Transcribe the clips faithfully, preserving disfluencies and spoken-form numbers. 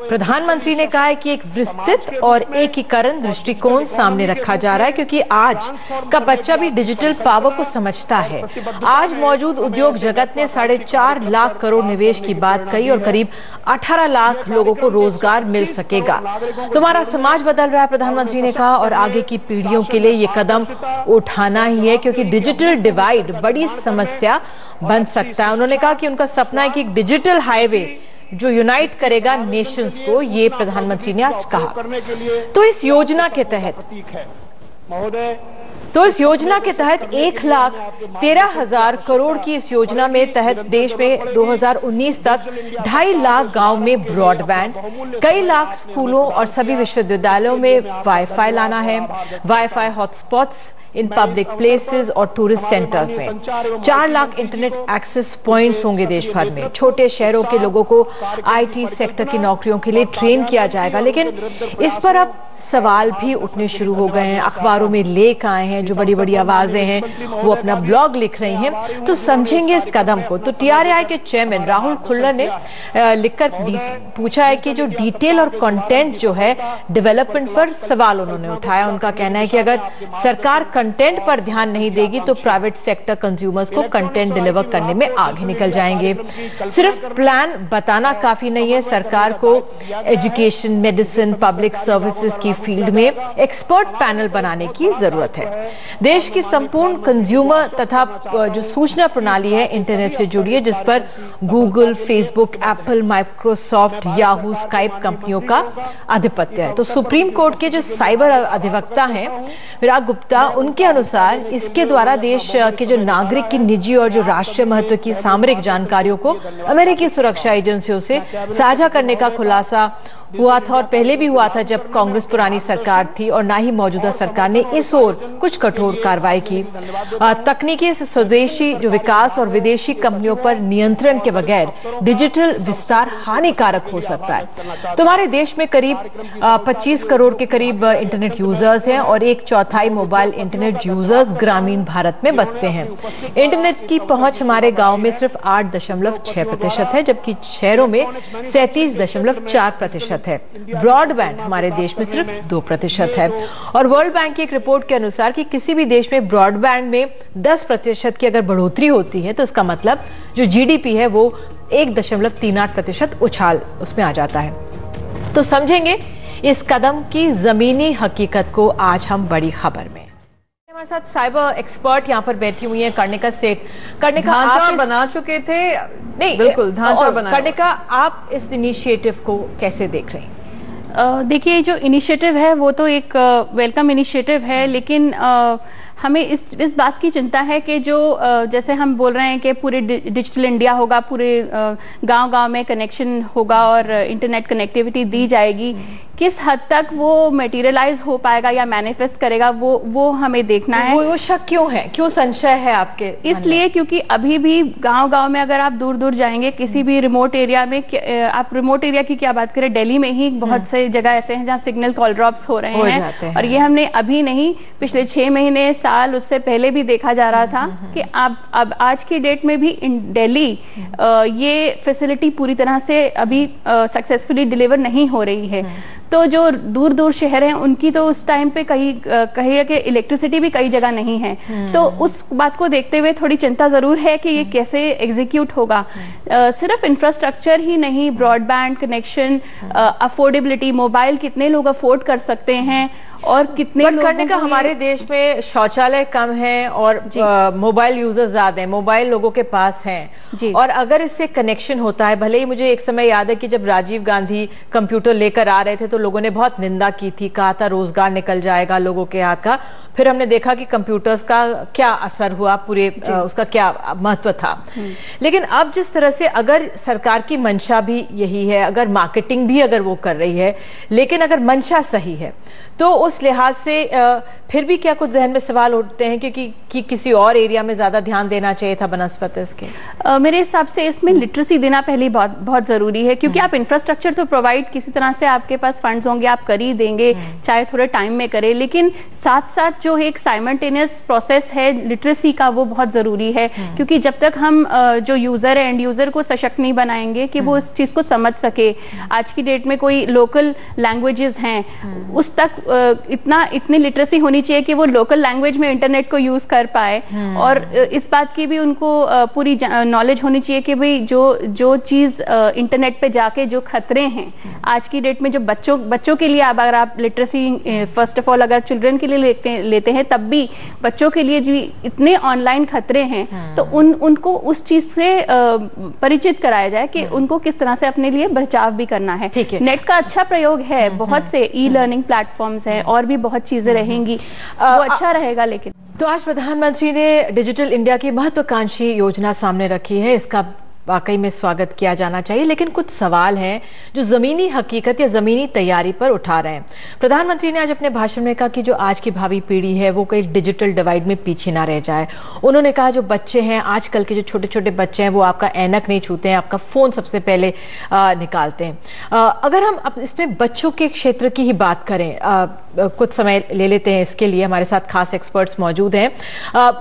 प्रधानमंत्री ने कहा है कि एक विस्तृत और एकीकरण दृष्टिकोण सामने रखा जा रहा है, क्योंकि आज का बच्चा भी डिजिटल पावर को समझता है। आज मौजूद उद्योग जगत ने साढ़े चार लाख करोड़ निवेश की बात कही और करीब अठारह लाख लोगों को रोजगार मिल सकेगा। तुम्हारा समाज बदल रहा है, प्रधानमंत्री ने कहा, और आगे की पीढ़ियों के लिए ये कदम उठाना ही है, क्योंकि डिजिटल डिवाइड बड़ी समस्या बन सकता है। उन्होंने कहा कि उनका सपना है कि एक डिजिटल हाईवे जो यूनाइट करेगा नेशंस को, ये प्रधानमंत्री ने आज कहा। तो इस योजना के तहत तो इस योजना के तहत एक लाख तेरह हजार करोड़ की इस योजना में तहत देश में दो हजार उन्नीस तक ढाई लाख गांव में ब्रॉडबैंड, कई लाख स्कूलों और सभी विश्वविद्यालयों में वाईफाई लाना है, wifi hotspots in public places और टूरिस्ट सेंटर्स में, चार लाख इंटरनेट एक्सेस पॉइंट्स होंगे देश भर में, छोटे शहरों के लोगों को आईटी सेक्टर की नौकरियों के लिए ट्रेन किया जाएगा। लेकिन इस पर अब सवाल भी उठने शुरू हो गए हैं, अखबारों में लेख आए हैं, जो बड़ी बड़ी आवाजें हैं वो अपना ब्लॉग लिख रही हैं, तो समझेंगे इस कदम को। तो टी आर आई के चेयरमैन राहुल खुल्ला ने लिखकर पूछा है कि जो डिटेल और कंटेंट जो है डेवलपमेंट पर सवाल उन्होंने उठाया। उनका कहना है कि अगर सरकार कंटेंट पर ध्यान नहीं देगी तो प्राइवेट सेक्टर कंज्यूमर्स को कंटेंट डिलीवर करने में आगे निकल जाएंगे। सिर्फ प्लान बताना काफी नहीं है, सरकार को एजुकेशन, मेडिसिन, पब्लिक सर्विसेज की फील्ड में एक्सपर्ट पैनल बनाने की जरूरत है। देश की संपूर्ण कंज्यूमर तथा जो सूचना प्रणाली है इंटरनेट से जुड़ी है, जिस पर Google, Facebook, Apple, Microsoft, Yahoo, Skype कंपनियों का आधिपत्य है। तो सुप्रीम कोर्ट के जो साइबर अधिवक्ता हैं विराग गुप्ता, के अनुसार इसके द्वारा देश के जो नागरिक की निजी और जो राष्ट्रीय महत्व की सामरिक जानकारियों को अमेरिकी सुरक्षा एजेंसियों से साझा करने का खुलासा हुआ था, और पहले भी हुआ था जब कांग्रेस पुरानी सरकार थी, और ना ही मौजूदा सरकार ने इस ओर कुछ कठोर कार्रवाई की। तकनीकी स्वदेशी जो विकास और विदेशी कंपनियों पर नियंत्रण के बगैर डिजिटल विस्तार हानिकारक हो सकता है। तुम्हारे देश में करीब पच्चीस करोड़ के करीब इंटरनेट यूजर्स हैं और एक चौथाई मोबाइल इंटरनेट यूजर्स ग्रामीण भारत में बसते हैं। इंटरनेट की पहुंच हमारे गांव में सिर्फ आठ दशमलव छह प्रतिशत है, जबकि शहरों में सैंतीस दशमलव चार प्रतिशत है। ब्रॉडबैंड हमारे देश में सिर्फ दो प्रतिशत है, और वर्ल्ड बैंक की एक रिपोर्ट के अनुसार कि किसी भी देश में ब्रॉडबैंड में दस प्रतिशत की अगर बढ़ोतरी होती है तो उसका मतलब जो जीडीपी है वो एक दशमलव तीन आठ प्रतिशत उछाल उसमें आ जाता है। तो समझेंगे इस कदम की जमीनी हकीकत को आज हम बड़ी खबर में। हमारे साथ साइबर एक्सपर्ट यहाँ पर बैठी हुई है कर्णिका सेठ। कर्णिका, आप बना चुके थे, नहीं बिल्कुल ढांचा बना। कर्णिका, आप इस इनिशिएटिव को कैसे देख रहे हैं? देखिए, जो इनिशिएटिव है वो तो एक वेलकम इनिशिएटिव है, लेकिन आ, हमें इस इस बात की चिंता है कि जो जैसे हम बोल रहे हैं कि पूरे डिजिटल इंडिया होगा, पूरे गांव-गांव में कनेक्शन होगा और इंटरनेट कनेक्टिविटी दी जाएगी, किस हद तक वो मटेरियलाइज हो पाएगा या मैनिफेस्ट करेगा वो वो हमें देखना है। वो, वो शक क्यों है, क्यों संशय है आपके? इसलिए क्योंकि अभी भी गांव-गांव में अगर आप दूर दूर जाएंगे किसी भी रिमोट एरिया में, आप रिमोट एरिया की क्या बात करें, दिल्ली में ही बहुत से जगह ऐसे हैं जहाँ सिग्नल कॉल ड्रॉप्स हो रहे हैं, और ये हमने अभी नहीं, पिछले छह महीने साल उससे पहले भी देखा जा रहा था कि आप अब आज की डेट में भी इन दिल्ली ये फैसिलिटी पूरी तरह से अभी सक्सेसफुली डिलीवर नहीं हो रही है। तो जो दूर दूर शहर हैं उनकी तो उस टाइम पे कहीं कहीं कि इलेक्ट्रिसिटी भी कई जगह नहीं है, तो उस बात को देखते हुए थोड़ी चिंता जरूर है कि ये कैसे एग्जीक्यूट होगा। आ, सिर्फ इंफ्रास्ट्रक्चर ही नहीं, ब्रॉडबैंड कनेक्शन, अफोर्डेबिलिटी, मोबाइल कितने लोग अफोर्ड कर सकते हैं और कितने करने का। हमारे देश में शौचालय कम है और मोबाइल यूजर्स ज्यादा हैं, मोबाइल लोगों के पास हैं, और अगर इससे कनेक्शन होता है, भले ही मुझे एक समय याद है कि जब राजीव गांधी कंप्यूटर लेकर आ रहे थे तो लोगों ने बहुत निंदा की थी, कहा था रोजगार निकल जाएगा लोगों के हाथ का, फिर हमने देखा कि कंप्यूटर्स का क्या असर हुआ, पूरे उसका क्या महत्व था। लेकिन अब जिस तरह से अगर सरकार की मंशा भी यही है, अगर मार्केटिंग भी अगर वो कर रही है, लेकिन अगर मंशा सही है तो उस लिहाज से फिर भी क्या कुछ जहन में सवाल उठते हैं क्योंकि कि, कि किसी और एरिया में ज़्यादा ध्यान देना चाहिए था बनस्पत इसके? uh, मेरे हिसाब से इसमें लिटरेसी देना पहले बहुत बहुत ज़रूरी है, क्योंकि आप इंफ्रास्ट्रक्चर तो प्रोवाइड किसी तरह से आपके पास फंड्स होंगे आप कर ही देंगे, चाहे थोड़े टाइम में करें, लेकिन साथ साथ जो एक साइमल्टेनियस प्रोसेस है लिटरेसी का वो बहुत ज़रूरी है, क्योंकि जब तक हम जो यूज़र है एंड यूज़र को सशक्त नहीं बनाएंगे कि वो इस चीज़ को समझ सके, आज की डेट में कोई लोकल लैंग्वेजेस हैं उस तक इतना इतनी लिटरेसी होनी चाहिए कि वो लोकल लैंग्वेज में इंटरनेट को यूज़ कर पाए, और इस बात की भी उनको पूरी नॉलेज होनी चाहिए कि भाई जो जो चीज़ इंटरनेट पे जाके जो खतरे हैं आज की डेट में जो बच्चों बच्चों के लिए, अब अगर आप लिटरेसी फर्स्ट ऑफ ऑल अगर चिल्ड्रन के लिए लेते हैं लेते हैं तब भी बच्चों के लिए जी इतने ऑनलाइन खतरे हैं, तो उन उनको उस चीज़ से परिचित कराया जाए कि उनको किस तरह से अपने लिए बचाव भी करना है। नेट का अच्छा प्रयोग है, बहुत से ई लर्निंग प्लेटफॉर्म्स हैं और भी बहुत चीजें रहेंगी, वो अच्छा रहेगा। लेकिन तो आज प्रधानमंत्री ने डिजिटल इंडिया की महत्वाकांक्षी योजना सामने रखी है, इसका वाकई में स्वागत किया जाना चाहिए, लेकिन कुछ सवाल हैं जो ज़मीनी हकीकत या ज़मीनी तैयारी पर उठा रहे हैं। प्रधानमंत्री ने आज अपने भाषण में कहा कि जो आज की भावी पीढ़ी है वो कहीं डिजिटल डिवाइड में पीछे ना रह जाए। उन्होंने कहा जो बच्चे हैं आजकल के जो छोटे छोटे बच्चे हैं वो आपका ऐनक नहीं छूते हैं, आपका फ़ोन सबसे पहले आ, निकालते हैं। आ, अगर हम अब इसमें बच्चों के क्षेत्र की ही बात करें, आ, कुछ समय ले लेते हैं इसके लिए, हमारे साथ खास एक्सपर्ट्स मौजूद हैं।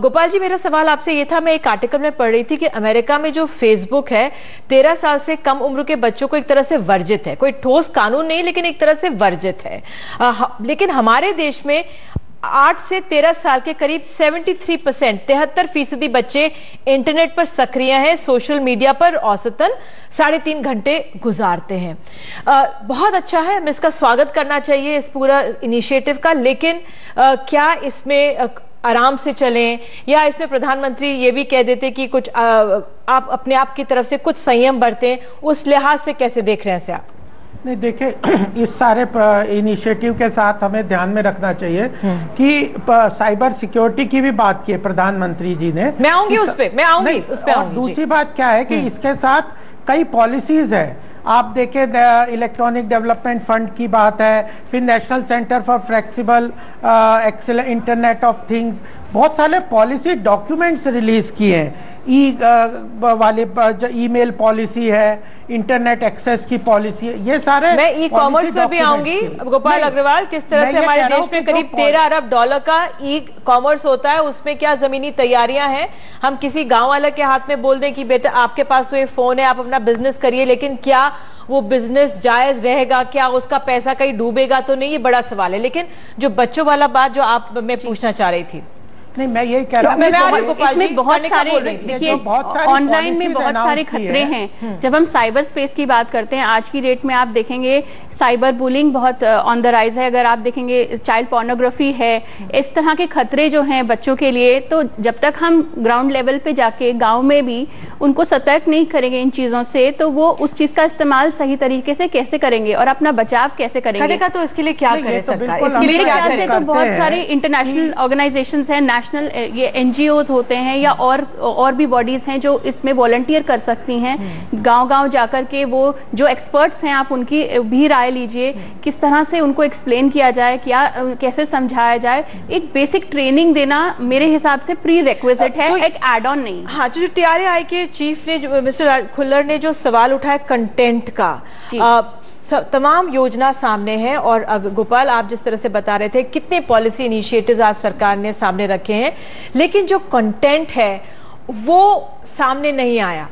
गोपाल जी, मेरा सवाल आपसे ये था, मैं एक आर्टिकल में पढ़ रही थी कि अमेरिका में जो फेसबुक है तेरह साल से कम उम्र के बच्चों को एक तरह से वर्जित है, कोई ठोस कानून नहीं लेकिन एक तरह से वर्जित है। आ, लेकिन हमारे देश में आठ से तेरह साल के करीब तिहत्तर परसेंट तिहत्तर फीसदी बच्चे इंटरनेट पर सक्रिय हैं, सोशल मीडिया पर औसतन साढ़े तीन घंटे गुजारते हैं। आ, बहुत अच्छा है, हमें इसका स्वागत करना चाहिए इस पूरा इनिशिएटिव का, लेकिन आ, क्या इसमें आ, आराम से चलें या इसमें प्रधानमंत्री ये भी कह देते कि कुछ आ, आप अपने आप की तरफ से कुछ संयम बरतें, उस लिहाज से कैसे देख रहे हैं से आप? नहीं देखिए, इस सारे इनिशिएटिव के साथ हमें ध्यान में रखना चाहिए कि साइबर सिक्योरिटी की भी बात की है प्रधानमंत्री जी ने, मैं आऊंगी उस पे, मैं आऊंगी उस पे। और दूसरी बात क्या है कि इसके साथ कई पॉलिसीज है, आप देखें इलेक्ट्रॉनिक डेवलपमेंट फंड की बात है, फिर national centre for flexible excel internet of things, बहुत सारे पॉलिसी डॉक्यूमेंट्स रिलीज किए हैं, ई वाले जो ईमेल पॉलिसी है, इंटरनेट एक्सेस की पॉलिसी है, ये सारे। मैं ई कॉमर्स पे भी आऊंगी गोपाल अग्रवाल, किस तरह से हमारे देश में करीब तेरह अरब डॉलर का ई कॉमर्स होता है, उसमें क्या जमीनी तैयारियां हैं? हम किसी गांव वाले के हाथ में बोल दें कि बेटा आपके पास तो ये फोन है, आप अपना बिजनेस करिए, लेकिन क्या वो बिजनेस जायज रहेगा, क्या उसका पैसा कहीं डूबेगा तो नहीं, ये बड़ा सवाल है। लेकिन जो बच्चों वाला बात जो आप मैं पूछना चाह रही थी, नहीं मैं यही कह रहा हूँ, बहुत सारे देखिए ऑनलाइन में बहुत सारे खतरे हैं। जब हम साइबर स्पेस की बात करते हैं आज की डेट में, आप देखेंगे साइबर बुलिंग बहुत ऑन द राइज है, अगर आप देखेंगे चाइल्ड पोर्नोग्राफी है, इस तरह के खतरे जो हैं बच्चों के लिए, तो जब तक हम ग्राउंड लेवल पे जाके गाँव में भी उनको सतर्क नहीं करेंगे इन चीज़ों से, तो वो उस चीज़ का इस्तेमाल सही तरीके से कैसे करेंगे और अपना बचाव कैसे करेंगे। तो इसके लिए क्या करे सरकार? इसके लिए ख्याल से तो बहुत सारे इंटरनेशनल ऑर्गेनाइजेशन है, नेशनल ये एनजीओज होते हैं या और और भी बॉडीज हैं जो इसमें वॉलंटियर कर सकती हैं, गांव-गांव जाकर के वो जो एक्सपर्ट्स हैं आप उनकी भी राय लीजिए, किस तरह से उनको एक्सप्लेन किया जाए, क्या कैसे समझाया जाए, एक बेसिक ट्रेनिंग देना मेरे हिसाब से प्री रिक्विजिट है, तो एक एड ऑन नहीं। हाँ, जो टीआरआई के चीफ ने मिस्टर खुल्लर ने जो सवाल उठाया कंटेंट का, आ, स, तमाम योजना सामने है, और अब गोपाल आप जिस तरह से बता रहे थे कितने पॉलिसी इनिशिएटिव्स आज सरकार ने सामने रखे हैं, लेकिन जो कंटेंट है वो सामने नहीं आया।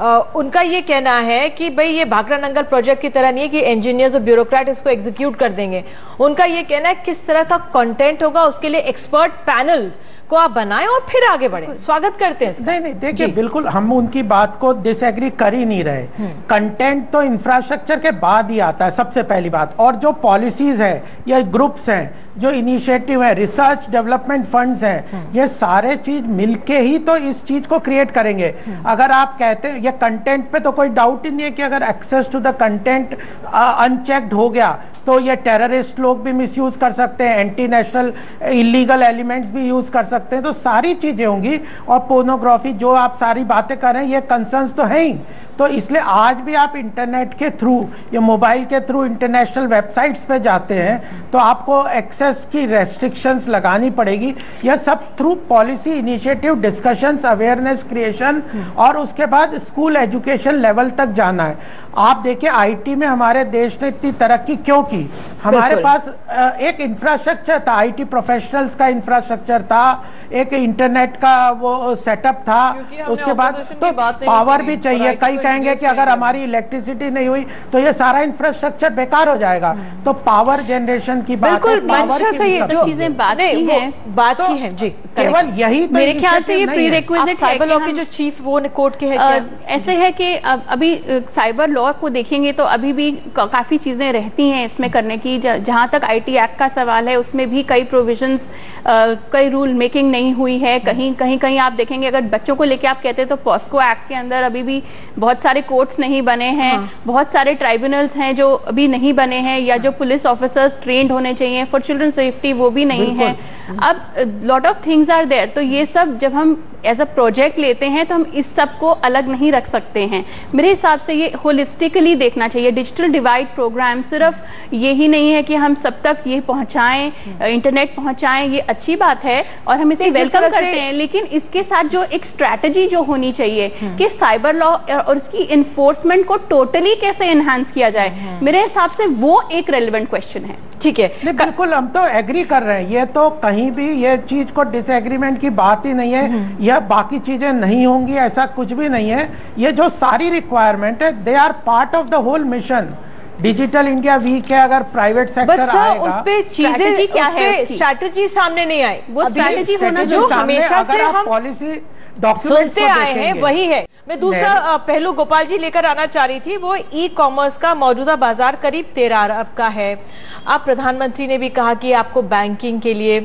आ, उनका ये कहना है कि भाई ये भाखड़ा नंगल प्रोजेक्ट की तरह नहीं है कि इंजीनियर्स और ब्यूरोक्रेट इसको एग्जीक्यूट कर देंगे। उनका ये कहना है किस तरह का कंटेंट होगा उसके लिए एक्सपर्ट पैनल को आप बनाएं और फिर आगे बढ़ें। स्वागत करते हैं। नहीं नहीं देखिए, बिल्कुल हम उनकी बात को डिसएग्री कर ही नहीं रहे। कंटेंट तो इंफ्रास्ट्रक्चर के बाद ही आता है सबसे पहली बात, और जो पॉलिसीज है या ग्रुप्स हैं, जो इनिशिएटिव है, रिसर्च डेवलपमेंट फंड्स हैं, ये सारे चीज मिलके ही तो इस चीज को क्रिएट करेंगे। अगर आप कहते हैं ये कंटेंट पे तो कोई डाउट ही नहीं है कि अगर access to the content unchecked हो गया तो ये टेररिस्ट लोग भी मिसयूज कर सकते हैं, एंटी नेशनल इलीगल एलिमेंट्स भी यूज कर सकते हैं, तो सारी चीजें होंगी। और पोर्नोग्राफी जो आप सारी बातें कर रहे हैं ये कंसर्न्स तो हैं ही, तो इसलिए आज भी आप इंटरनेट के थ्रू या मोबाइल के थ्रू इंटरनेशनल वेबसाइट्स पे जाते हैं तो आपको एक्सेस की रेस्ट्रिक्शंस लगानी पड़ेगी। यह सब through policy initiative, discussions, awareness creation और उसके बाद स्कूल एजुकेशन लेवल तक जाना है। आप देखिए आईटी में हमारे देश ने इतनी तरक्की क्यों की, हमारे पास एक इंफ्रास्ट्रक्चर था, आईटी प्रोफेशनल्स का इंफ्रास्ट्रक्चर था, एक इंटरनेट का वो सेटअप था, उसके बाद तो पावर भी चाहिए। कई कहेंगे कि अगर हमारी इलेक्ट्रिसिटी नहीं हुई तो ये सारा इंफ्रास्ट्रक्चर बेकार हो जाएगा। तो पावर जनरेशन की बात है, पावर की जो चीजें बात की हैं, बात की हैं जी, केवल यही मेरे ख्याल से ये प्रीरेक्विजिट साइबर लॉ के जो चीफ वो कोर्ट के है ऐसे है कि अभी साइबर लॉ को देखेंगे तो अभी भी काफी चीजें रहती हैं इसमें करने की। जहाँ तक आईटी एक्ट का सवाल है उसमें भी कई प्रोविजंस, कई रूल मेकिंग नहीं हुई है। कहीं कहीं कहीं आप देखेंगे अगर बच्चों को लेके आप कहते हैं तो पॉस्को एक्ट के अंदर अभी भी बहुत सारे कोर्ट्स नहीं बने हैं, हाँ। बहुत सारे ट्राइब्यूनल्स हैं जो अभी नहीं बने हैं, या जो पुलिस ऑफिसर्स ट्रेंड होने चाहिए फॉर चिल्ड्रन सेफ्टी वो भी नहीं है। अब lot of things are there, तो ये सब जब हम एज अ प्रोजेक्ट लेते हैं तो हम इस सब को अलग नहीं रख सकते हैं। मेरे हिसाब से ये होलिस्टिकली देखना चाहिए। डिजिटल डिवाइड प्रोग्राम सिर्फ ये ही नहीं है कि हम सब तक ये पहुंचाएं, इंटरनेट पहुंचाएं, ये अच्छी बात है और हम इसे वेलकम करते हैं, लेकिन इसके साथ जो एक स्ट्रैटेजी जो होनी चाहिए कि साइबर लॉ और उसकी इन्फोर्समेंट को टोटली कैसे एनहांस किया जाए, मेरे हिसाब से वो एक रेलिवेंट क्वेश्चन है। ठीक है, बिल्कुल हम तो एग्री कर रहे हैं, ये तो कहीं भी ये चीज को डिसएग्रीमेंट की बात ही नहीं है, यह बाकी चीजें नहीं होंगी ऐसा कुछ भी नहीं है। ये जो सारी रिक्वायरमेंट है they are part of the whole mission digital India week है। अगर प्राइवेट सेक्टर आएगा उस पे चीजें क्या है, स्ट्रैटेजी सामने नहीं आई, वो स्ट्रैटेजी होना जो हमेशा से हम पॉलिसी डॉक्यूमेंट्स पे आए हैं वही है। मैं दूसरा पहलू गोपाल जी लेकर आना चाह रही थी, वो ई कॉमर्स का मौजूदा बाजार करीब तेरह अरब का है। आप प्रधानमंत्री ने भी कहा कि आपको बैंकिंग के लिए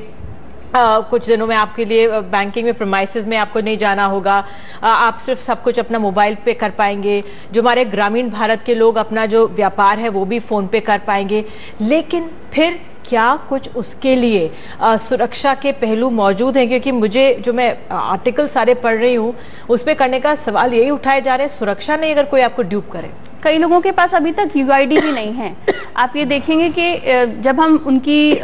Uh, कुछ दिनों में आपके लिए बैंकिंग में प्रोमाइसिस में आपको नहीं जाना होगा, uh, आप सिर्फ सब कुछ अपना मोबाइल पे कर पाएंगे, जो हमारे ग्रामीण भारत के लोग अपना जो व्यापार है वो भी फ़ोन पे कर पाएंगे। लेकिन फिर क्या कुछ उसके लिए आ, सुरक्षा के पहलू मौजूद हैं? क्योंकि मुझे जो मैं आर्टिकल सारे पढ़ रही हूँ उस पर करने का सवाल यही उठाए जा रहे हैं, सुरक्षा नहीं अगर कोई आपको ड्यूप करे। कई लोगों के पास अभी तक यूआईडी भी नहीं है। आप ये देखेंगे कि जब हम उनकी आ,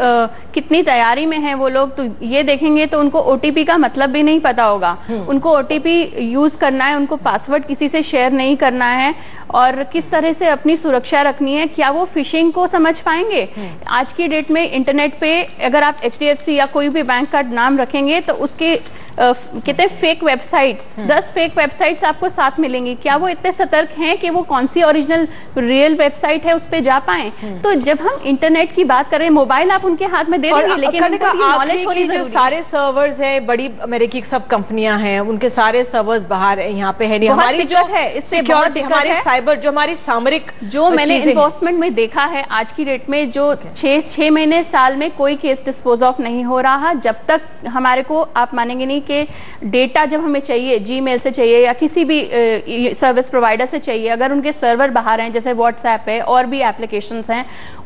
कितनी तैयारी में हैं वो लोग, तो ये देखेंगे तो उनको ओटीपी का मतलब भी नहीं पता होगा, उनको ओटीपी यूज़ करना है, उनको पासवर्ड किसी से शेयर नहीं करना है और किस तरह से अपनी सुरक्षा रखनी है। क्या वो फिशिंग को समझ पाएंगे? आज की डेट में इंटरनेट पे अगर आप एचडीएफसी या कोई भी बैंक का नाम रखेंगे तो उसके कितने फेक वेबसाइट्स, दस फेक वेबसाइट्स आपको साथ मिलेंगी। क्या वो इतने सतर्क हैं कि वो कौन सी ओरिजिनल रियल वेबसाइट है उस पे जा पाएं? तो जब हम इंटरनेट की बात करें, मोबाइल आप उनके हाथ में दे देंगे लेकिन उनको नॉलेज होनी जरूरी है। सारे सर्वर्स हैं, बड़ी अमेरिकी सब कंपनियां हैं, उनके सारे सर्वर्स बाहर है, यहाँ पे है नहीं। हमारी जो है इससे सिक्योरिटी, हमारी साइबर जो हमारी सामरिक जो मैंने इन्फोर्समेंट में देखा है आज की डेट में, जो छह छह महीने साल में कोई केस डिस्पोज ऑफ नहीं हो रहा जब तक हमारे को, आप मानेंगे नहीं, के डेटा जब हमें चाहिए जीमेल से चाहिए या किसी भी सर्विस प्रोवाइडर से चाहिए, अगर उनके सर्वर बाहर हैं जैसे व्हाट्सएप है और भी एप्लीकेशंस हैं,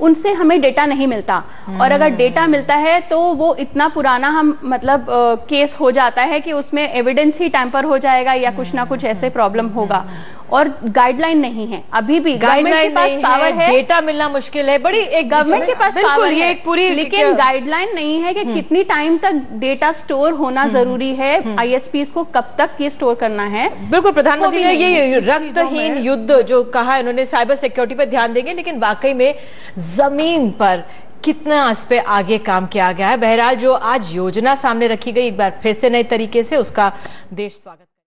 उनसे हमें डेटा नहीं मिलता। और अगर डेटा मिलता है तो वो इतना पुराना हम मतलब आ, केस हो जाता है कि उसमें एविडेंस ही टैंपर हो जाएगा या कुछ ना कुछ ऐसे प्रॉब्लम होगा। और गाइडलाइन नहीं है, अभी भी गाइडलाइन के पास पावर है, डेटा मिलना मुश्किल है, बड़ी एक गवर्नमेंट के पास पावर है पूरी, लेकिन गाइडलाइन नहीं है कि कितनी टाइम तक डेटा स्टोर होना जरूरी है, आईएसपीस को कब तक ये स्टोर करना है। बिल्कुल, प्रधानमंत्री ने ये रक्तहीन युद्ध जो कहा, इन्होंने साइबर सिक्योरिटी पर ध्यान देंगे, लेकिन वाकई में जमीन पर कितना इस पे आगे काम किया गया है। बहरहाल जो आज योजना सामने रखी गई एक बार फिर से नए तरीके से, उसका देश स्वागत